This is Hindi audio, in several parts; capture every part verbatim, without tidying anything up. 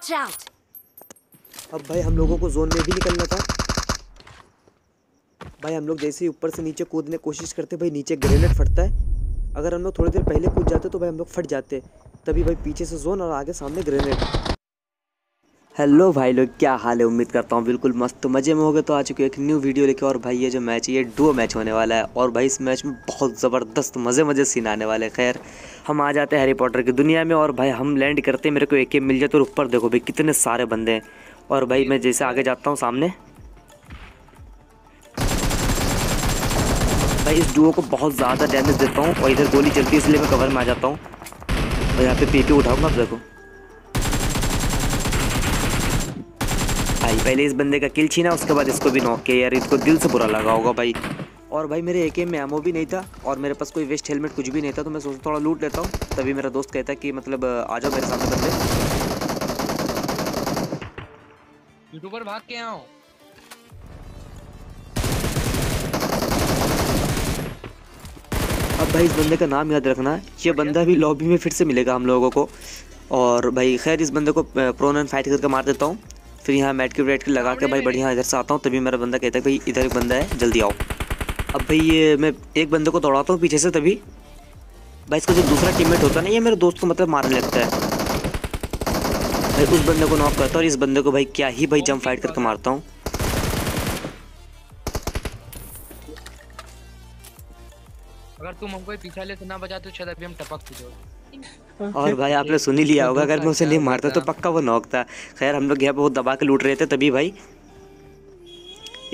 Watch out. अब भाई हम लोगों को जोन में भी निकलना था। भाई हम लोग जैसे ही ऊपर से नीचे कूदने की कोशिश करते भाई नीचे ग्रेनेड फटता है। अगर हम लोग थोड़ी देर पहले कूद जाते तो भाई हम लोग फट जाते। तभी भाई पीछे से जोन और आगे सामने ग्रेनेड। हेलो भाई लोग, क्या हाल है? उम्मीद करता हूँ बिल्कुल मस्त मज़े में होगे। तो आ चुके एक न्यू वीडियो लेके। और भाई ये जो मैच है ये डुओ मैच होने वाला है और भाई इस मैच में बहुत ज़बरदस्त मज़े मज़े सीन आने वाले। खैर हम आ जाते हैं हैरी पॉटर की दुनिया में और भाई हम लैंड करते हैं मेरे को एक मिल जाए तो ऊपर देखो भाई कितने सारे बंदे हैं। और भाई मैं जैसे आगे जाता हूँ सामने भाई इस डुओ को बहुत ज़्यादा डैमेज देता हूँ और इधर गोली चलती है इसलिए मैं कवर में आ जाता हूँ। और यहाँ पर पीपी उठाऊँगा। अब देखो भाई पहले इस बंदे का किल छीना, उसके बाद इसको भी नॉक किया। यार इसको दिल से बुरा लगा होगा भाई। और भाई मेरे एके में एमओ भी नहीं था और मेरे पास कोई वेस्ट हेलमेट कुछ भी नहीं था तो मैं सोचता थोड़ा लूट लेता हूँ। तभी मेरा दोस्त कहता है कि मतलब आ जाओ मेरे सामने बंदे। यूट्यूबर भाग के आओ। अब भाई इस बंदे का नाम याद रखना है। ये बंदा भी लॉबी में फिर से मिलेगा हम लोगों को। और भाई खैर इस बंदे को प्रोनन फाइट करके मार देता हूँ। फिर यहाँ मैट की वेट लगा के भाई बढ़िया इधर से आता हूँ। तभी मेरा बंदा कहता है भाई इधर एक बंदा है जल्दी आओ। अब भाई ये मैं एक बंदे को दौड़ाता हूँ पीछे से। तभी भाई इसका जो दूसरा टीममेट होता है ना ये मेरे दोस्त को मतलब मारने लगता है। भाई उस बंदे को नॉक करता हूँ और इस बंदे को भाई क्या ही भाई जंप फाइट करके मारता हूँ। अगर तुम हमको पीछा ले ना बचा तो शायद अभी हम टपक जाओ। और भाई आपने सुन ही लिया होगा, अगर मैं उसे नहीं मारता तो पक्का वो नॉक था। खैर हम लोग यहाँ पे बहुत दबा के लूट रहे थे तभी भाई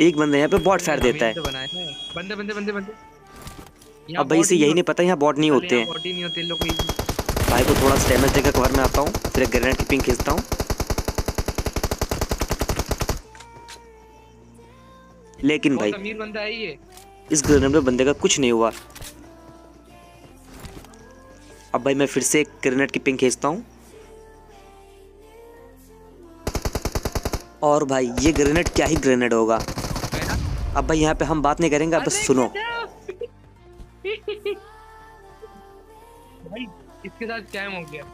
एक बंदा यहाँ पे बॉट फायर देता है। बंदे बंदे बंदे बंदे। अब भाई इसे यही नहीं पता यहाँ बॉट नहीं होते हैं। भाई को थोड़ा सा डैमेज देकर कवर में आता हूँ, फिर एक ग्रेनेड की पिंक खींचता हूँ। लेकिन भाई इस ग्रेनेड में बंदे का कुछ नहीं हुआ। अब भाई मैं फिर से एक ग्रेनेड की पिंक खींचता हूँ और भाई ये ग्रेनेड क्या ही ग्रेनेड होगा। अब भाई यहाँ पे हम बात नहीं करेंगे, आप बस सुनो। भाई इसके साथ स्कैम हो गया,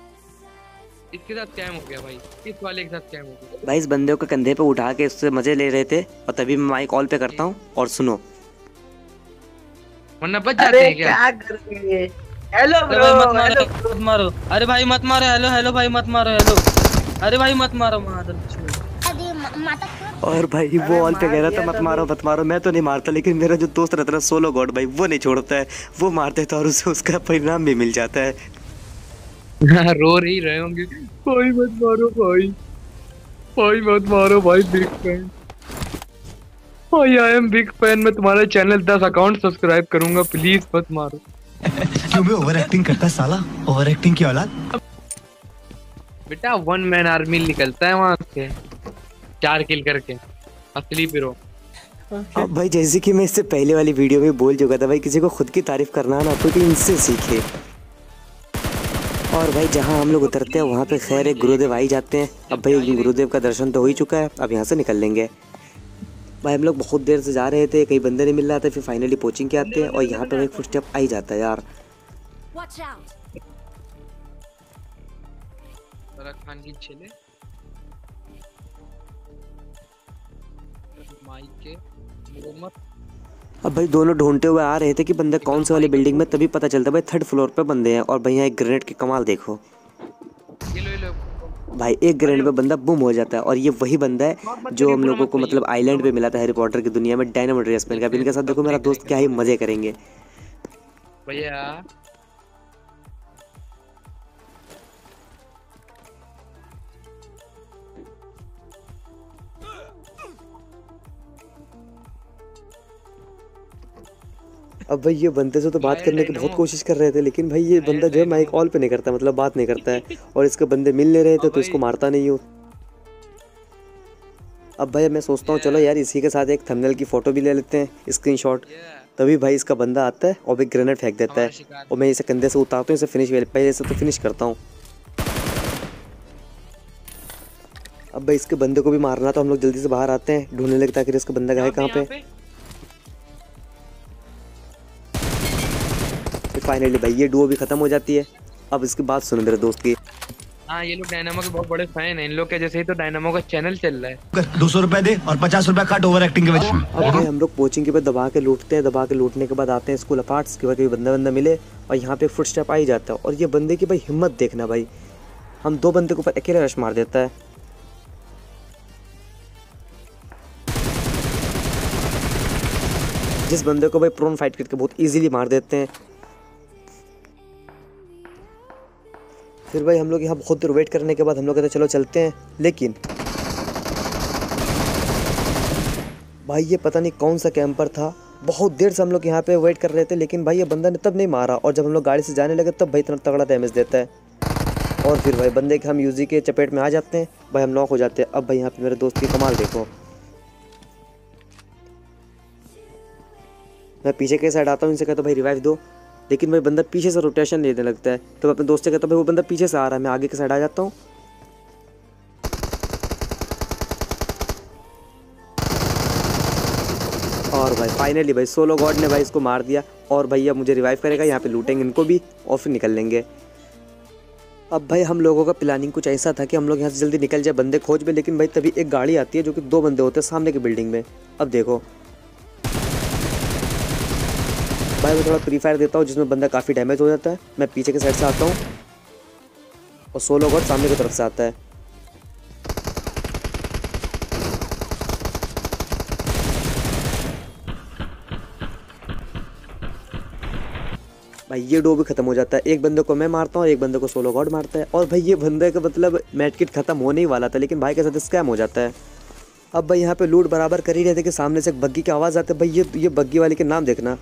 इसके साथ स्कैम हो गया भाई, इस वाले के साथ स्कैम हो गया। भाई इस बंदे को कंधे पे उठा के उससे मजे ले रहे थे और तभी मैं माइक ऑल पे करता हूँ और सुनो वरना बच जाते हैं। क्या कर रहे हैं? हेलो ब्रो, हेलो मत मारो। अरे भाई मत मारो। हेलो हेलो भाई मत मारो। हेलो अरे भाई मत मारो। और भाई वो ऑल पे कह रहा था मत मारो मत मारो। मैं तो नहीं मारता लेकिन मेरा जो दोस्त रहता है सोलो गॉड भाई वो नहीं छोड़ता है, वो मारते था और उसे उसका परिणाम भी मिल जाता है। रो रही रहे होंगे भाई मत मारो भाई, भाई मत मारो भाई। बिग फैन भाई, आई एम बिग फैन। मैं तुम्हारा चैनल दस अकाउंट सब्सक्राइब करूंगा, प्लीज मत मारो। क्यों बे ओवर एक्टिंग करता साला, ओवर एक्टिंग की औलाद। बेटा वन मैन आर्मी निकलता है वहाँ से चार किल करके, असली हीरो। अब भाई जैसे कि मैं इससे पहले वाली वीडियो में बोल चुका था भाई किसी को खुद की तारीफ करना ना तो इनसे सीखे। और भाई जहाँ हम लोग उतरते हैं वहाँ पे खैर एक गुरुदेव आई जाते हैं। अब भाई गुरुदेव का दर्शन तो हो ही चुका है, अब यहाँ से निकल लेंगे। भाई हम लोग बहुत देर से जा रहे थे, कहीं बंदे नहीं मिल रहा था, फिर फाइनली पहुंचिंग के आते हैं और यहाँ पर एक फुट स्टेप आ ही जाता है यार। अब भाई दोनों ढूंढते हुए आ रहे थे कि बंदे कौन से वाली बिल्डिंग में, तभी पता चलता भाई थर्ड फ्लोर पे बंदे हैं। और भाई यहाँ एक ग्रेनेड की कमाल देखो भाई, एक ग्रेनेड पे बंदा बूम हो जाता है। और ये वही बंदा है जो हम लोगों को मतलब आइलैंड पे मिला था हैरी पॉटर की दुनिया में डायनामो ड्रेस पहन के। इनके साथ देखो मेरा दोस्त क्या ही मजे करेंगे भैया। अब भाई ये बंदे से तो बात करने की बहुत कोशिश कर रहे थे लेकिन भाई ये बंदा जो है माइक ऑल पे नहीं करता, मतलब बात नहीं करता है। और इसके बंदे मिल नहीं रहे थे तो इसको मारता नहीं हूँ। अब भाई मैं सोचता हूँ चलो यार इसी के साथ एक थंबनेल की फ़ोटो भी ले लेते हैं, स्क्रीनशॉट। तभी भाई इसका बंदा आता है और एक ग्रेनेड फेंक देता है और मैं इसे कंधे से उतारता हूँ, इसे फिनिश पहले से तो फिनिश करता हूँ। अब भाई इसके बंदे को भी मारना तो हम लोग जल्दी से बाहर आते हैं ढूंढने लगे ताकि इसका बंदा गए कहाँ पे। फाइनली भाई ये डुओ भी खत्म हो जाती है। अब इसके बाद सुनो मेरे दोस्त की। हाँ ये लोग डायनामो के बहुत बड़े फैन हैं, इन लोग के जैसे ही तो डायनामो का चैनल चल रहा है। दो सौ रुपए दे और पचास रुपए कट ओवर एक्टिंग के वजह। हम लोग कोचिंग के बाद दबा के लूटते हैं, दबा के लूटने के बाद आते हैं स्कूल अपार्ट्स के बाद कोई बंदा बंदा मिले और यहाँ पे फुट स्टेप आ ही जाता है। और ये बंदे की भाई हिम्मत देखना भाई, हम दो बंदे के ऊपर अकेले रश मार देता है। जिस बंदे को भाई प्रोन फाइट करके बहुत ईजिली मार देते हैं। फिर भाई हम लोग यहाँ बहुत देर वेट करने के बाद हम लोग कहते चलो चलते हैं, लेकिन भाई ये पता नहीं कौन सा कैंपर था, बहुत देर से हम लोग यहाँ पे वेट कर रहे थे लेकिन भाई ये बंदा ने तब नहीं मारा। और जब हम लोग गाड़ी से जाने लगे तब भाई इतना तगड़ा डैमेज देता है। और फिर भाई बंदे के हम यूजी के चपेट में आ जाते हैं, भाई हम नॉक हो जाते हैं। अब भाई यहाँ पे मेरे दोस्त की कमाल देखो, मैं पीछे के साइड आता हूँ, इनसे कहता तो भाई रिवाइव दो, लेकिन भाई बंदा पीछे से रोटेशन लेने लगता है। तो मैं अपने दोस्त से कहता भाई वो बंदा पीछे से आ रहा है, मैं आगे के साइड आ जाता हूँ। और भाई फाइनली भाई सोलो गॉड ने भाई इसको मार दिया। और भाई अब मुझे रिवाइव करेगा, यहाँ पे लूटेंगे इनको भी और फिर निकल लेंगे। अब भाई हम लोगों का प्लानिंग कुछ ऐसा था कि हम लोग यहाँ से जल्दी निकल जाए, बंदे खोज में। लेकिन भाई तभी एक गाड़ी आती है जो कि दो बंदे होते हैं सामने की बिल्डिंग में। अब देखो भाई मैं थोड़ा फ्री फायर देता हूँ जिसमें बंदा काफ़ी डैमेज हो जाता है। मैं पीछे के साइड से आता हूँ और सोलो गॉड सामने की तरफ से आता है। भाई ये डो भी खत्म हो जाता है, एक बंदे को मैं मारता हूँ, एक बंदे को सोलो गॉड मारता है। और भाई ये बंदे का मतलब मैटकिट खत्म होने ही वाला था, लेकिन भाई के साथ स्कैम हो जाता है। अब भाई यहाँ पे लूट बराबर कर ही रहे थे कि सामने से एक बग्गी की आवाज़ आती है। भाई ये ये बग्गी वाले के नाम देखना,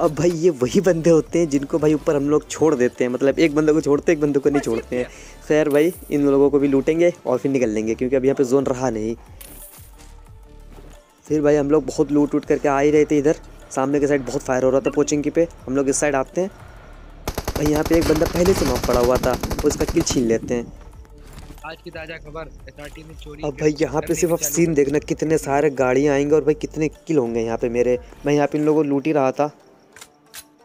अब भाई ये वही बंदे होते हैं जिनको भाई ऊपर हम लोग छोड़ देते हैं, मतलब एक बंदे को छोड़ते हैं एक बंदे को नहीं छोड़ते हैं। खैर भाई इन लोगों को भी लूटेंगे और फिर निकल लेंगे क्योंकि अब यहाँ पे जोन रहा नहीं। फिर भाई हम लोग बहुत लूट लूट करके आ ही रहे थे, इधर सामने के साइड बहुत फायर हो रहा था कोचिंग की पे। हम लोग इस साइड आते हैं, भाई यहाँ पे एक बंदा पहले से नॉक पड़ा हुआ था, उसका किल छीन लेते हैं। आज की ताज़ा खबर एसआरटी में चोरी। अब भाई यहाँ पे सिर्फ आप सीन देखना, कितने सारे गाड़ियाँ आएंगे और भाई कितने किल होंगे यहाँ पे मेरे। मैं यहाँ पे इन लोगों को लूट ही रहा था,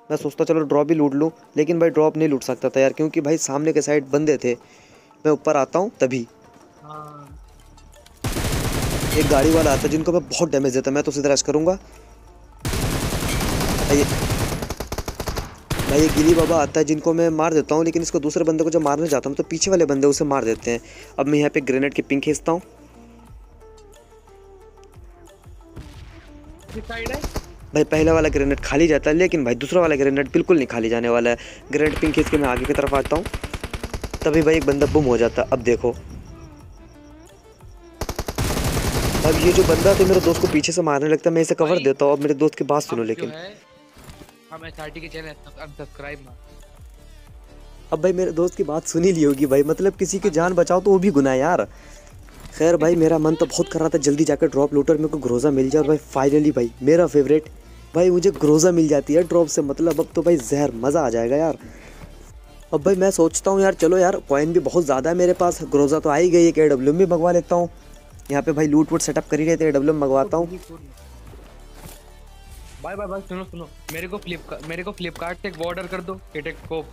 मैं सोचता चलो ड्रॉप ही लूट लूँ, लेकिन भाई ड्रॉप नहीं लूट सकता था यार क्योंकि भाई सामने के साइड बंदे थे। मैं ऊपर आता हूँ तभी एक गाड़ी वाला आता जिनको मैं बहुत डैमेज देता, मैं तो सीधा रश करूँगा। भाई ये गिली बाबा आता है जिनको मैं मार देता हूँ, लेकिन इसको दूसरे बंदे को जब मारने जाता हूँ तो पीछे वाले बंदे उसे मार देते हैं। अब मैं यहाँ पे ग्रेनेड की पिंक खींचता हूँ, भाई पहला वाला ग्रेनेड खाली जाता है लेकिन भाई दूसरा वाला ग्रेनेड बिल्कुल नहीं खाली जाने वाला है। ग्रेनेड पिंक खींच के मैं आगे की तरफ आता हूँ, तभी भाई एक बंदा बुम हो जाता है। अब देखो अब ये जो बंदा तो मेरे दोस्त को पीछे से मारने लगता है, मैं इसे कवर देता हूँ। अब मेरे दोस्त की बात सुनो, लेकिन हम एसआरटी के चैनल सब्सक्राइब ना। अब भाई मेरे दोस्त की बात सुनी ली होगी भाई, मतलब किसी की जान बचाओ तो वो भी गुनाह यार। खैर भाई मेरा मन तो बहुत कर रहा था जल्दी जाकर ड्रॉप लूटर में कोई ग्रोजा मिल जाए। और भाई फाइनली भाई मेरा फेवरेट भाई मुझे ग्रोजा मिल जाती है ड्रॉप से, मतलब अब तो भाई जहर मज़ा आ जाएगा यार। अब भाई मैं सोचता हूँ यार चलो यार कॉइन भी बहुत ज़्यादा है मेरे पास, ग्रोजा तो आ ही गई है, ए डब्ल्यू एम भी मंगवा लेता हूँ। यहाँ पे भाई लूट वूट सेटअप कर ही रहे थे, ए डब्ल्यू एम मंगवाता हूँ। भाई भाई भाई सुनो सुनो, मेरे को फ्लिप मेरे को फ्लिपकार्ट से एक ऑर्डर कर दो एटेक स्कोप।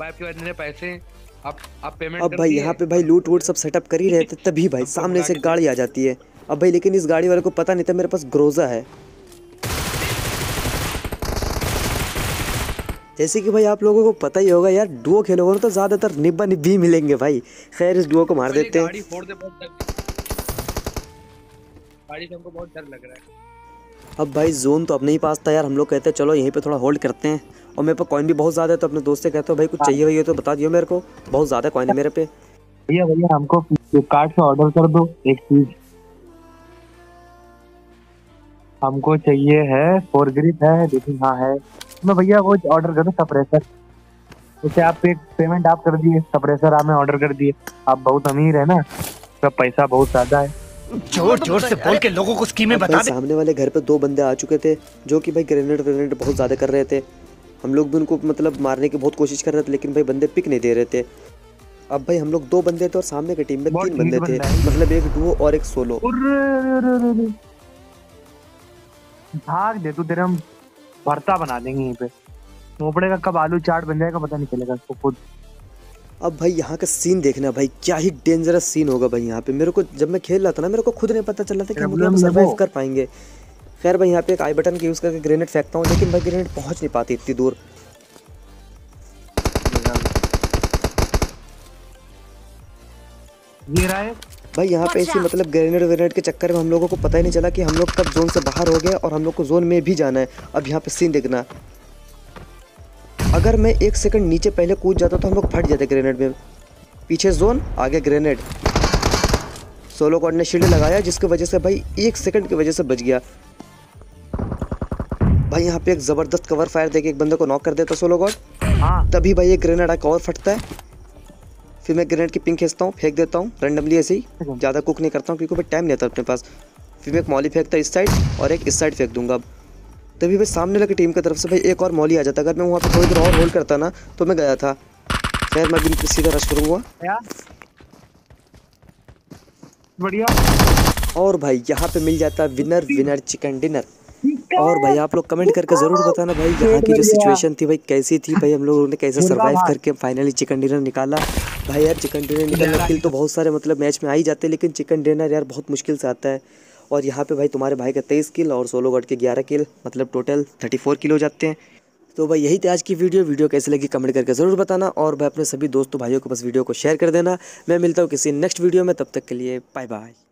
भाई आपके इतने पैसे आप आप पेमेंट। अब भाई यहाँ पे भाई लूट वूट सब सेटअप कर ही रहे थे तभी भाई सामने से गाड़ी आ जाती है। अब भाई लेकिन इस गाड़ी वाले को पता नहीं था मेरे पास ग्रोजा है। जैसे कि भाई आप लोगों को पता ही होगा यार, डुओ खेलोगे तो ज़्यादातर निब्बा निब्बी मिलेंगे भाई। खैर इस डुओ को मार देते हैं, हमको बहुत डर लग रहा है। अब भाई जोन तो अपने ही पास था यार, हम लोग कहते हैं चलो यहीं पे थोड़ा होल्ड करते हैं। और मेरे पे कॉइन भी बहुत ज़्यादा है तो अपने दोस्त से कहते हो भाई कुछ चाहिए हुई तो बता दियो मेरे को, बहुत ज़्यादा कॉइन है मेरे पे। भैया भैया हमको फ्लिपकार्ट से ऑर्डर कर दो एक चीज़ हमको चाहिए है, फोर ग्रिप है लेकिन हाँ है मैं भैया वो ऑर्डर कर दो सप्रेसर। जैसे आप एक पेमेंट आप कर दिए, सप्रेसर आपने ऑर्डर कर दिए, आप बहुत अमीर है ना, उसका पैसा बहुत ज़्यादा है। जोर जोर से बोल के लोगों को स्कीमें बता दे। सामने वाले घर पे दो बंदे आ चुके थे जो कि भाई ग्रेनेड ग्रेनेड बहुत ज़्यादा कर रहे थे। हम लोग भी उनको मतलब मारने की बहुत कोशिश कर रहे थे लेकिन भाई बंदे पिक नहीं दे रहे थे। अब भाई हम लोग दो बंदे थे और सामने की टीम में तीन बंदे थे, मतलब एक डुओ और एक सोलो। भाग दे तू, तेरे हम भरता बना देंगे यहीं पे। मोपड़े का कब आलू चाट बन जाएगा पता नहीं चलेगा उसको खुद। अब भाई यहाँ का सीन देखना भाई, क्या ही डेंजरस सीन होगा भाई यहाँ पे। मेरे को जब मैं खेल रहा था ना, मेरे को खुद नहीं पता चल रहा था कि हम लोग सर्वाइव कर पाएंगे। खैर भाई यहाँ पे एक आई बटन के यूज़ करके ग्रेनेड फेंकता हूँ, लेकिन भाई ग्रेनेड पहुँच नहीं पाती इतनी दूर। ये रहा है भाई यहाँ पे इसी मतलब ग्रेनेड व्रेनेड के चक्कर में हम लोगों को पता ही नहीं चला कि हम लोग कब जोन से बाहर हो गए और हम लोग को जोन में भी जाना है। अब यहाँ पे सीन देखना, अगर मैं एक सेकंड नीचे पहले कूद जाता तो हम लोग फट जाते ग्रेनेड में। पीछे जोन, आगे ग्रेनेड। सोलो कॉर्ड ने शील्ड लगाया जिसकी वजह से भाई एक सेकंड की वजह से बच गया। भाई यहाँ पे एक ज़बरदस्त कवर फायर देके एक बंदे को नॉक कर देता सोलो कॉर्ड, तभी भाई ये ग्रेनेड आकर कवर फटता है। फिर मैं ग्रेनेड की पिंक खींचता हूँ, फेंक देता हूँ रैंडमली, ऐसे ही ज़्यादा कुक नहीं करता हूँ क्योंकि भाई टाइम नहीं आता अपने पास। फिर मैं एक मॉली फेंकता इस साइड और एक इस साइड फेंक दूंगा। अब तभी भाई सामने लगी टीम की तरफ से भाई एक और मॉली आ जाता। अगर मैं वहाँ पे थोड़ी देर और होल्ड करता ना तो मैं गया था। खैर मैं बिल्कुल सीधा रश करूँगा, बढ़िया। और भाई यहाँ पे मिल जाता विनर विनर चिकन डिनर। और भाई आप लोग कमेंट करके जरूर बताना भाई यहाँ की जो सिचुएशन थी भाई कैसी थी, भाई हम लोगों ने कैसे सरवाइव करके फाइनली चिकन डिनर निकाला। भाई यार चिकन डिनर निकालना किल तो बहुत सारे मतलब मैच में आ ही जाते हैं, लेकिन चिकन डिनर यार बहुत मुश्किल से आता है। और यहाँ पे भाई तुम्हारे भाई का तेईस किल और सोलो गॉड के ग्यारह किल, मतलब टोटल थर्टी फोर किल हो जाते हैं। तो भाई यही थी आज की वीडियो वीडियो कैसे लगी कमेंट करके ज़रूर बताना, और भाई अपने सभी दोस्तों भाइयों के पास वीडियो को शेयर कर देना। मैं मिलता हूँ किसी नेक्स्ट वीडियो में, तब तक के लिए बाय बाय।